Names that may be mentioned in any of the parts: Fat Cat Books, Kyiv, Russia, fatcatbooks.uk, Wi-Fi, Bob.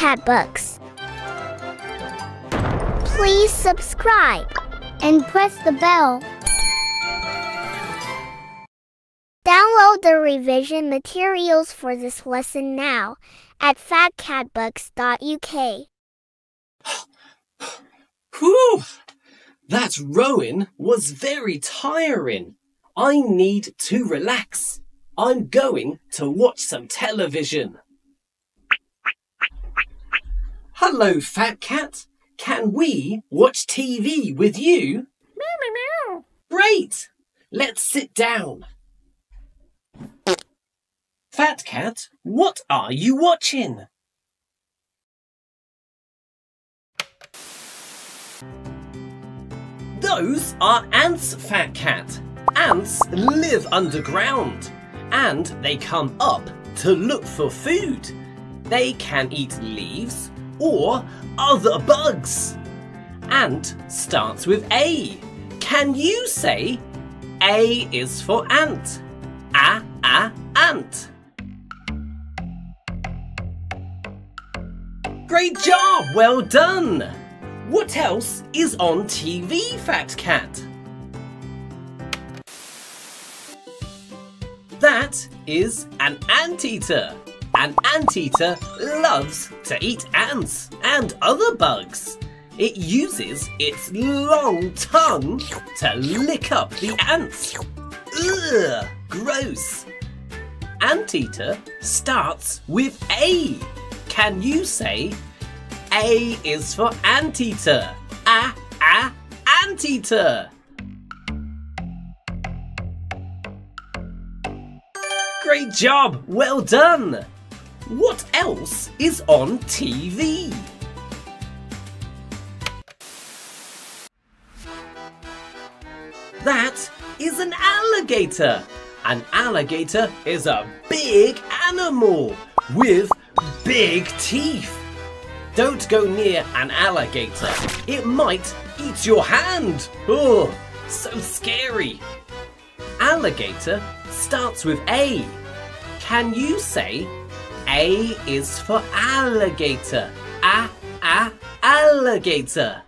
Cat Books. Please subscribe and press the bell. Download the revision materials for this lesson now at fatcatbooks.uk. Whew! That rowing was very tiring. I need to relax. I'm going to watch some television. Hello, Fat Cat. Can we watch TV with you? Meow, meow, meow. Great! Let's sit down. Fat Cat, what are you watching? Those are ants, Fat Cat. Ants live underground and they come up to look for food. They can eat leaves or other bugs. Ant starts with A. Can you say A is for ant? A, ant. Great job, well done. What else is on TV, Fat Cat? That is an anteater. An anteater loves to eat ants and other bugs. It uses its long tongue to lick up the ants. Ugh, gross. Anteater starts with A. Can you say A is for anteater? A, anteater. Great job, well done. What else is on TV? That is an alligator. An alligator is a big animal with big teeth. Don't go near an alligator. It might eat your hand. Oh, so scary. Alligator starts with A. Can you say A is for alligator? A, alligator.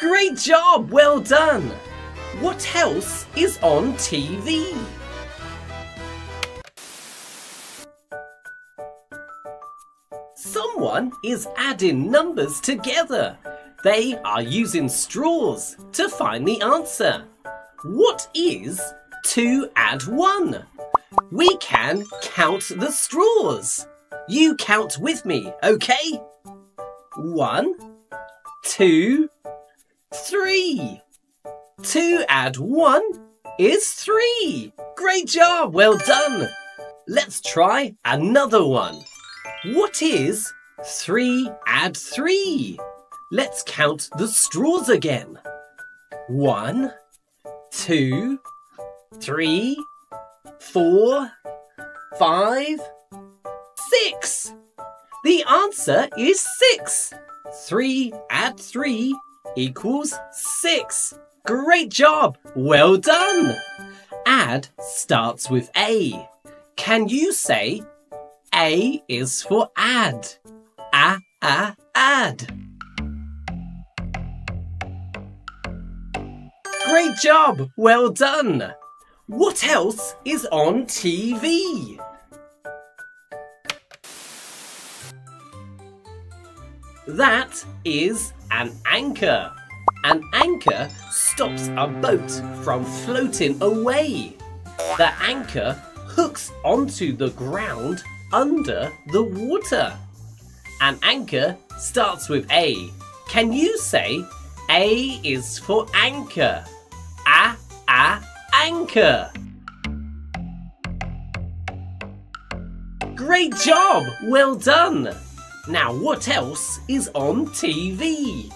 Great job, well done. What else is on TV? Someone is adding numbers together. They are using straws to find the answer. What is 2 and 1? We can count the straws. You count with me, okay? 1, 2, 3. 2 and 1 is 3. Great job, well done. Let's try another one. What is 3 and 3? Let's count the straws again. 1, 2, 3, 4, 5, 6. The answer is 6. 3 and 3 equals 6. Great job, well done. Add starts with A. Can you say A is for add? A, add. Great job, well done. What else is on TV? That is an anchor. An anchor stops a boat from floating away. The anchor hooks onto the ground under the water. An anchor starts with A. Can you say A is for anchor? A, anchor. Great job, well done. Now what else is on TV?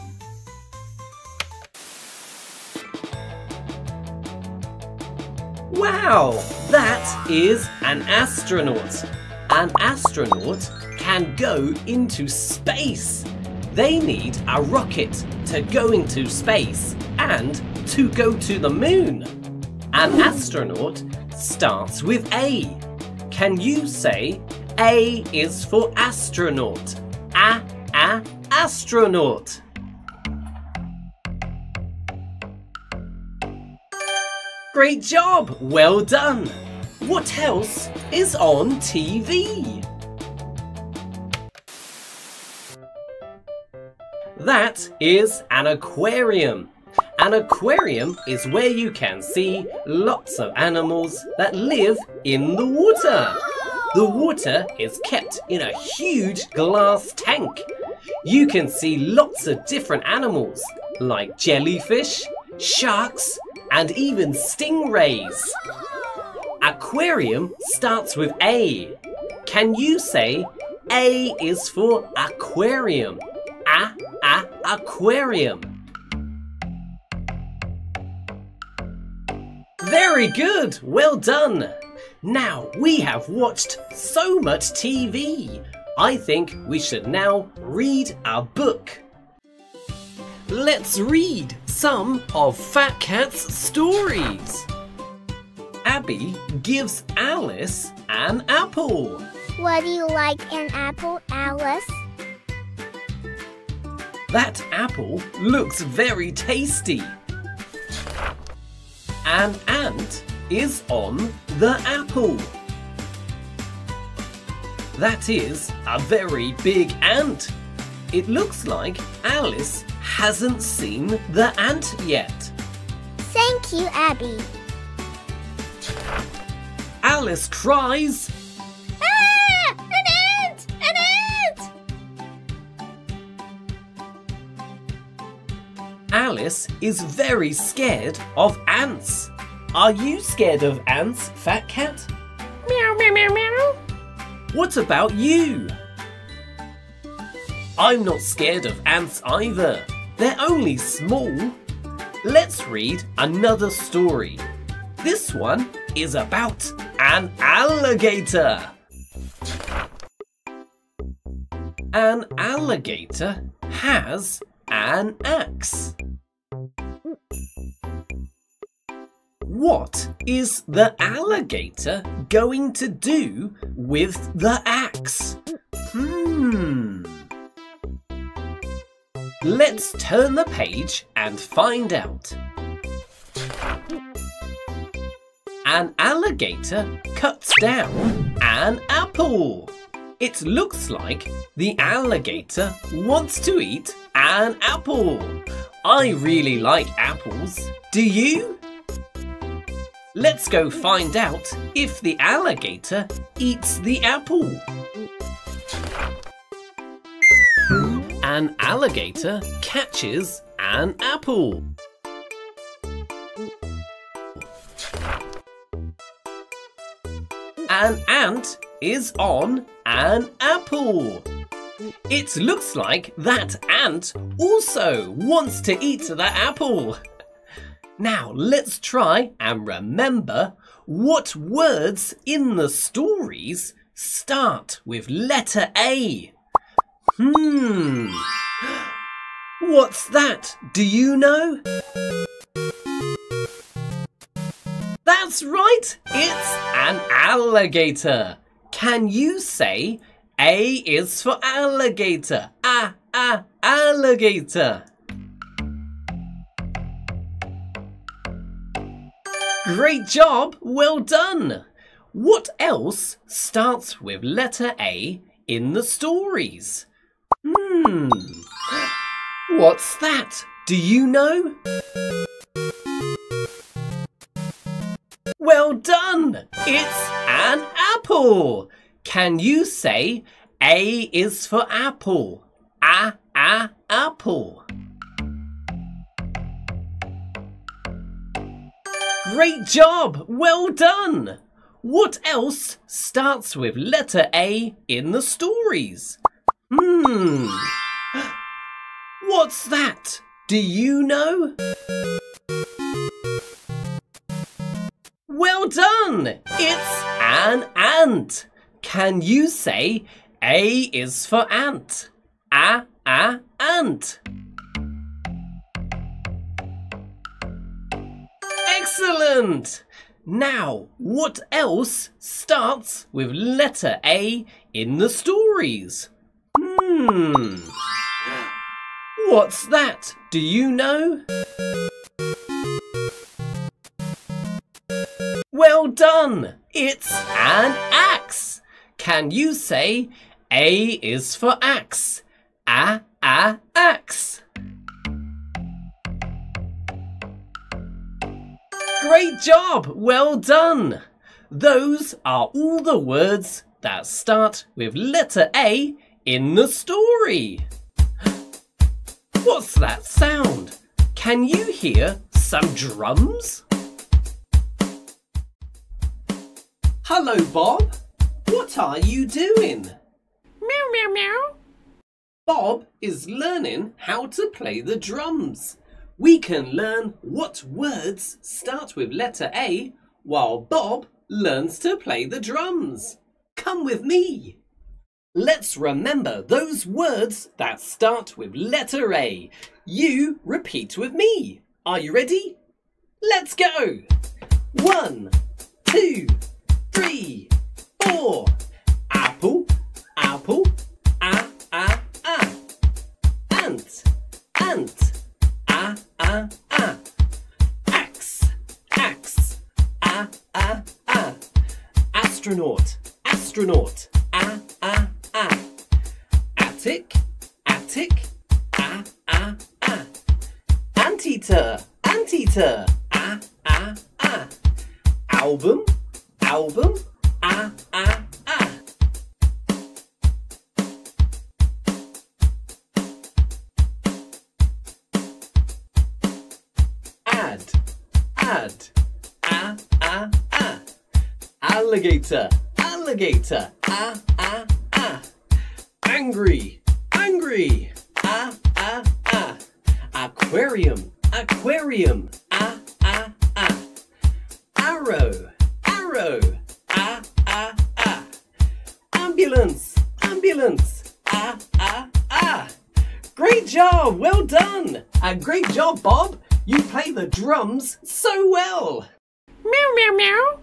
Wow, that is an astronaut. An astronaut can go into space. They need a rocket to go into space and to go to the moon. An astronaut starts with A. Can you say A is for astronaut? A, astronaut. Great job! Well done! What else is on TV? That is an aquarium. An aquarium is where you can see lots of animals that live in the water. The water is kept in a huge glass tank. You can see lots of different animals like jellyfish, sharks, and even stingrays. Aquarium starts with A. Can you say A is for aquarium? A, aquarium. Very good, well done. Now we have watched so much TV. I think we should now read a book. Let's read some of Fat Cat's stories. Abby gives Alice an apple. Would you like an apple, Alice? That apple looks very tasty. An ant is on the apple. That is a very big ant. It looks like Alice hasn't seen the ant yet. Thank you, Abby. Alice cries, "Ah! An ant! An ant!" Alice is very scared of ants. Are you scared of ants, Fat Cat? Meow, meow, meow, meow. What about you? I'm not scared of ants either. They're only small. Let's read another story. This one is about an alligator. An alligator has an axe. What is the alligator going to do with the axe? Let's turn the page and find out. An alligator cuts down an apple. It looks like the alligator wants to eat an apple. I really like apples. Do you? Let's go find out if the alligator eats the apple. An alligator catches an apple. An ant is on an apple. It looks like that ant also wants to eat the apple. Now let's try and remember what words in the stories start with letter A. What's that? Do you know? That's right, it's an alligator. Can you say A is for alligator? A, alligator. Great job, well done. What else starts with letter A in the stories? What's that? Do you know? Well done! It's an apple! Can you say A is for apple? A, apple. Great job! Well done! What else starts with letter A in the stories? What's that? Do you know? Well done! It's an ant. Can you say A is for ant? A, ant. Excellent! Now, what else starts with letter A in the stories? What's that? Do you know? Well done! It's an axe! Can you say A is for axe? A, axe! Great job! Well done! Those are all the words that start with letter A in the story. What's that sound? Can you hear some drums? Hello, Bob. What are you doing? Meow, meow, meow. Bob is learning how to play the drums. We can learn what words start with letter A while Bob learns to play the drums. Come with me. Let's remember those words that start with letter A. You repeat with me. Are you ready? Let's go. 1, 2, 3, 4. Apple, apple, a. Ant, ant. A. Axe, axe, a. Astronaut, astronaut, a. Attic, attic, a. Anteater, anteater, a. Album, album, a. Add, a. Alligator, alligator, a. Angry, angry, a. Aquarium, aquarium, a. Arrow, arrow, a. Ambulance, ambulance, a. Great job, well done! And great job, Bob! You play the drums so well! Meow, meow, meow!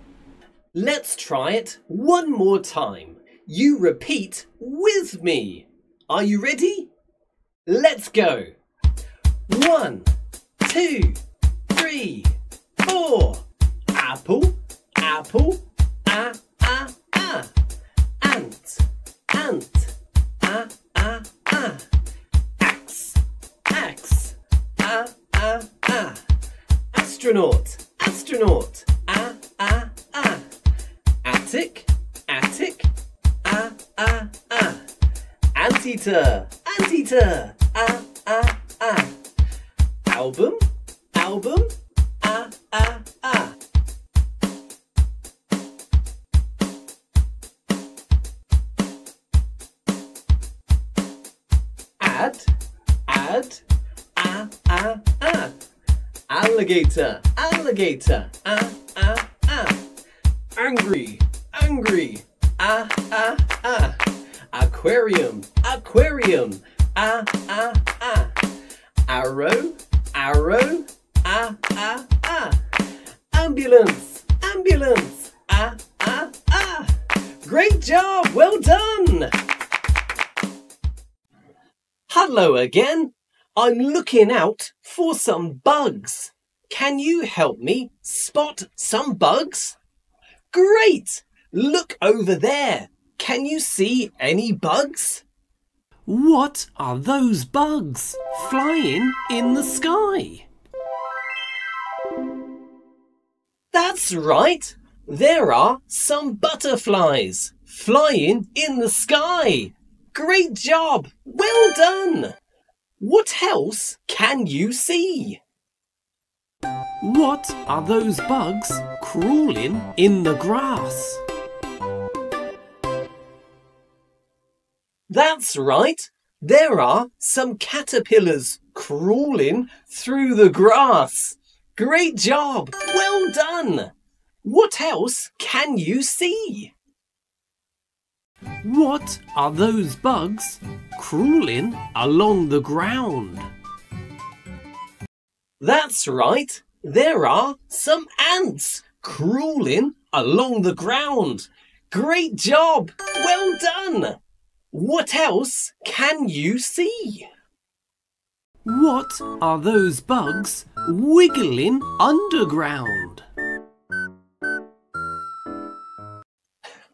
Let's try it one more time. You repeat with me. Are you ready? Let's go! 1, 2, 3, 4. Apple, apple, a. Ant, ant, a. Axe, axe, a. Astronaut, astronaut, a. Attic, attic, a. Anteater, anteater, a. Album, album, a. Add, a. Alligator, alligator, a. Angry, angry, a. Aquarium, aquarium, a. Arrow, arrow, a. Ambulance, ambulance, a. Great job, well done! Hello again. I'm looking out for some bugs. Can you help me spot some bugs? Great! Look over there. Can you see any bugs? What are those bugs flying in the sky? That's right. There are some butterflies flying in the sky. Great job! Well done! What else can you see? What are those bugs crawling in the grass? That's right. There are some caterpillars crawling through the grass. Great job. Well done. What else can you see? What are those bugs crawling along the ground? That's right, there are some ants crawling along the ground. Great job! Well done! What else can you see? What are those bugs wiggling underground?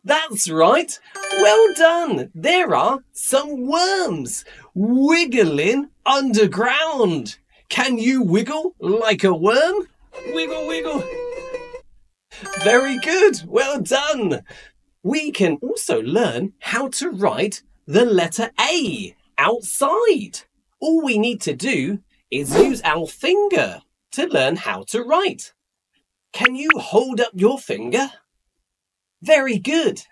That's right! Well done! There are some worms wiggling underground. Can you wiggle like a worm? Wiggle, wiggle! Very good! Well done! We can also learn how to write the letter A outside. All we need to do is use our finger to learn how to write. Can you hold up your finger? Very good.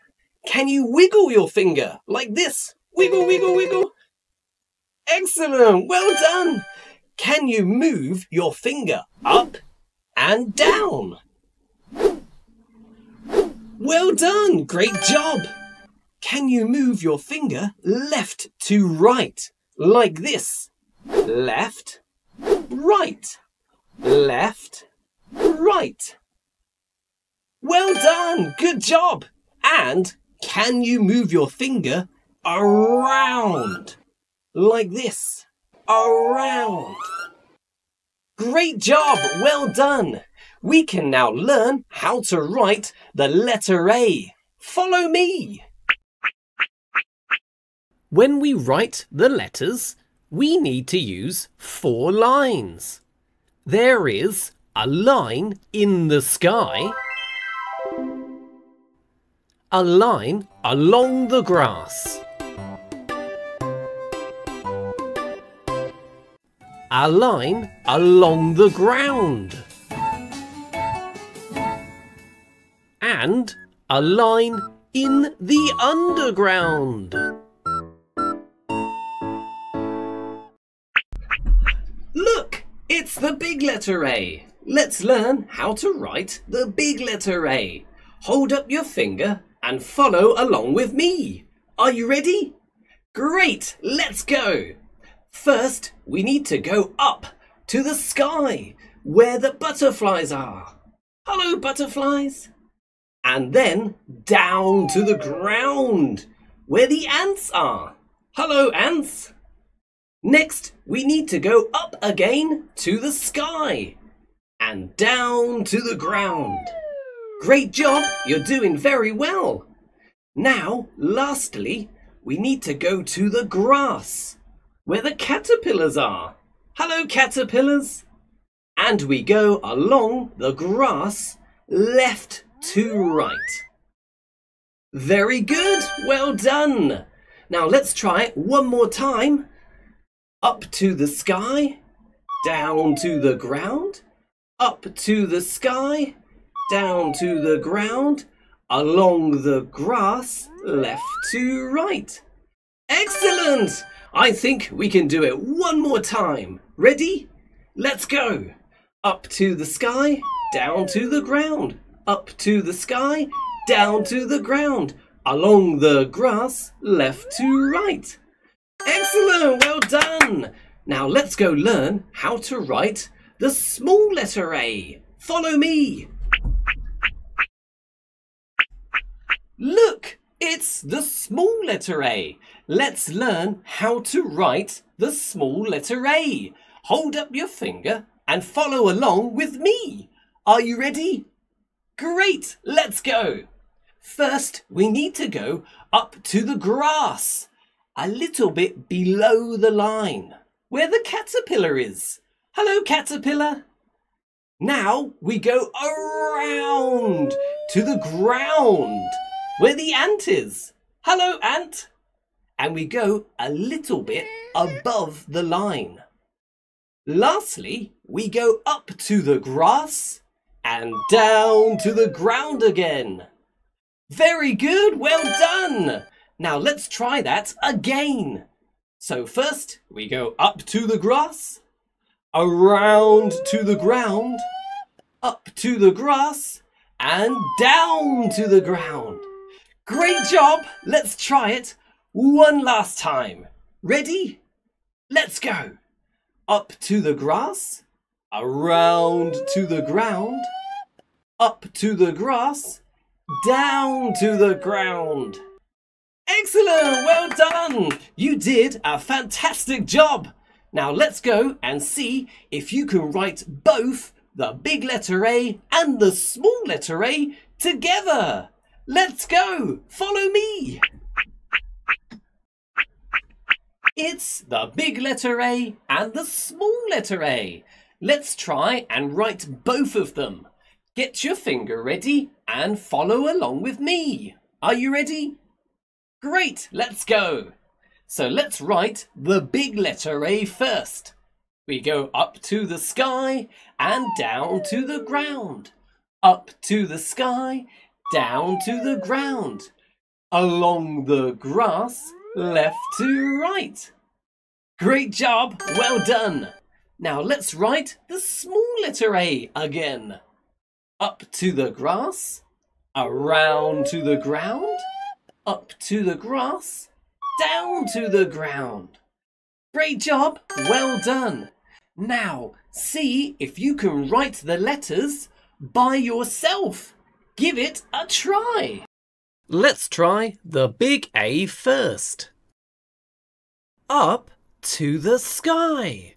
Can you wiggle your finger like this? Wiggle, wiggle, wiggle. Excellent. Well done. Can you move your finger up and down? Well done. Great job. Can you move your finger left to right? Like this. Left, right, left, right. Well done. Good job. And can you move your finger around? Like this. Around. Great job. Well done. We can now learn how to write the letter A. Follow me. When we write the letters, we need to use four lines. There is a line in the sky, a line along the grass, a line along the ground, and a line in the underground. Look, it's the big letter A. Let's learn how to write the big letter A. Hold up your finger and follow along with me. Are you ready? Great, let's go. First, we need to go up to the sky where the butterflies are. Hello, butterflies. And then down to the ground where the ants are. Hello, ants. Next, we need to go up again to the sky and down to the ground. Great job, you're doing very well. Now, lastly, we need to go to the grass, where the caterpillars are. Hello, caterpillars. And we go along the grass, left to right. Very good, well done. Now let's try it one more time. Up to the sky, down to the ground, up to the sky, down to the ground, along the grass, left to right. Excellent! I think we can do it one more time. Ready? Let's go! Up to the sky, down to the ground, up to the sky, down to the ground, along the grass, left to right. Excellent! Well done! Now let's go learn how to write the small letter A. Follow me! Look, it's the small letter A. Let's learn how to write the small letter A. Hold up your finger and follow along with me. Are you ready? Great, let's go. First, we need to go up to the grass, a little bit below the line, where the caterpillar is. Hello, caterpillar. Now we go around to the ground, where the ant is. Hello, ant. And we go a little bit above the line. Lastly, we go up to the grass and down to the ground again. Very good, well done. Now let's try that again. So first, we go up to the grass, around to the ground, up to the grass, and down to the ground. Great job! Let's try it one last time. Ready? Let's go. Up to the grass, around to the ground, Up to the grass, down to the ground. Excellent, well done. You did a fantastic job. Now let's go and see if you can write both the big letter A and the small letter A together. Let's go, follow me. It's the big letter A and the small letter A. Let's try and write both of them. Get your finger ready and follow along with me. Are you ready? Great, let's go. So let's write the big letter A first. We go up to the sky and down to the ground. Up to the sky, down to the ground. Along the grass, left to right. Great job, well done. Now let's write the small letter A again. Up to the grass, around to the ground, up to the grass, down to the ground. Great job, well done. Now see if you can write the letters by yourself. Give it a try. Let's try the big A first. Up to the sky.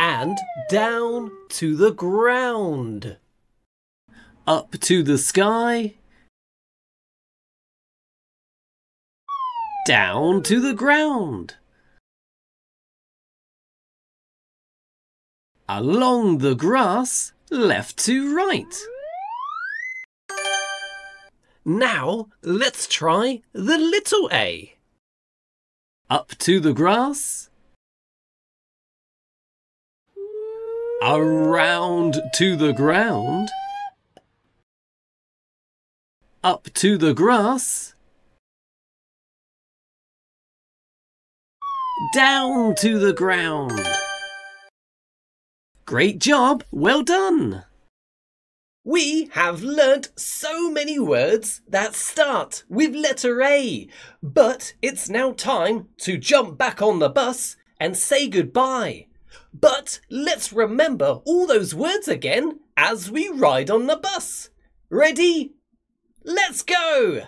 And down to the ground. Up to the sky. Down to the ground. Along the grass, left to right. Now, let's try the little A. Up to the grass. Around to the ground. Up to the grass. Down to the ground. Great job, well done. We have learnt so many words that start with letter A, but it's now time to jump back on the bus and say goodbye. But let's remember all those words again as we ride on the bus. Ready? Let's go!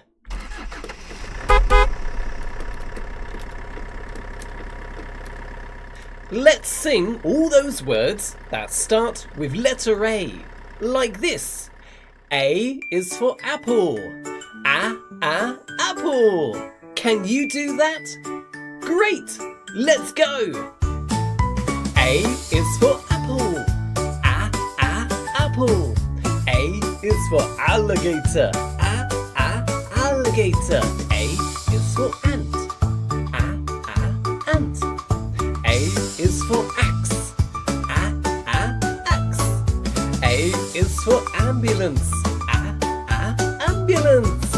Let's sing all those words that start with letter A. Like this. A is for apple. A, apple. Can you do that? Great, let's go. A is for apple. A, apple. A is for alligator. A, alligator. A is for ant. A, ant. A is for axe. Is for ambulance. Ambulance.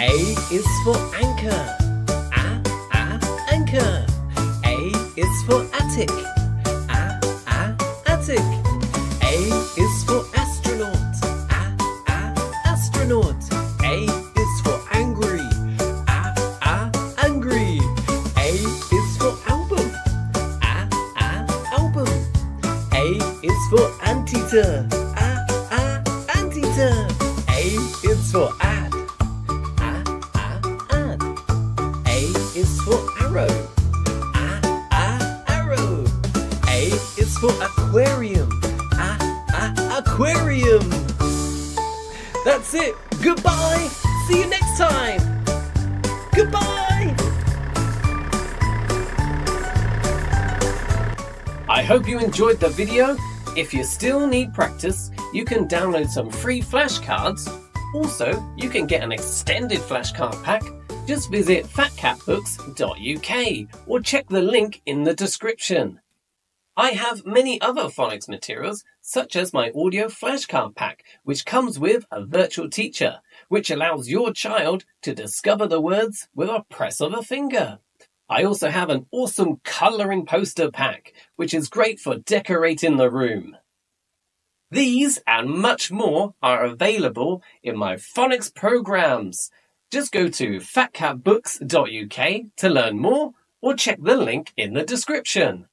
A is for anchor. Anchor. A is for attic. Attic. A is for astronaut. Astronaut. A is for angry. Angry. A is for album. Album. A is for anteater. Anteater. A is for ad. Ad. A is for arrow. Arrow. A is for aquarium. Aquarium. That's it. Goodbye. See you next time. Goodbye. I hope you enjoyed the video. If you still need practice, you can download some free flashcards. Also, you can get an extended flashcard pack. Just visit fatcatbooks.uk or check the link in the description. I have many other phonics materials, such as my audio flashcard pack, which comes with a virtual teacher, which allows your child to discover the words with a press of a finger. I also have an awesome colouring poster pack, which is great for decorating the room. These and much more are available in my phonics programmes. Just go to fatcatbooks.uk to learn more or check the link in the description.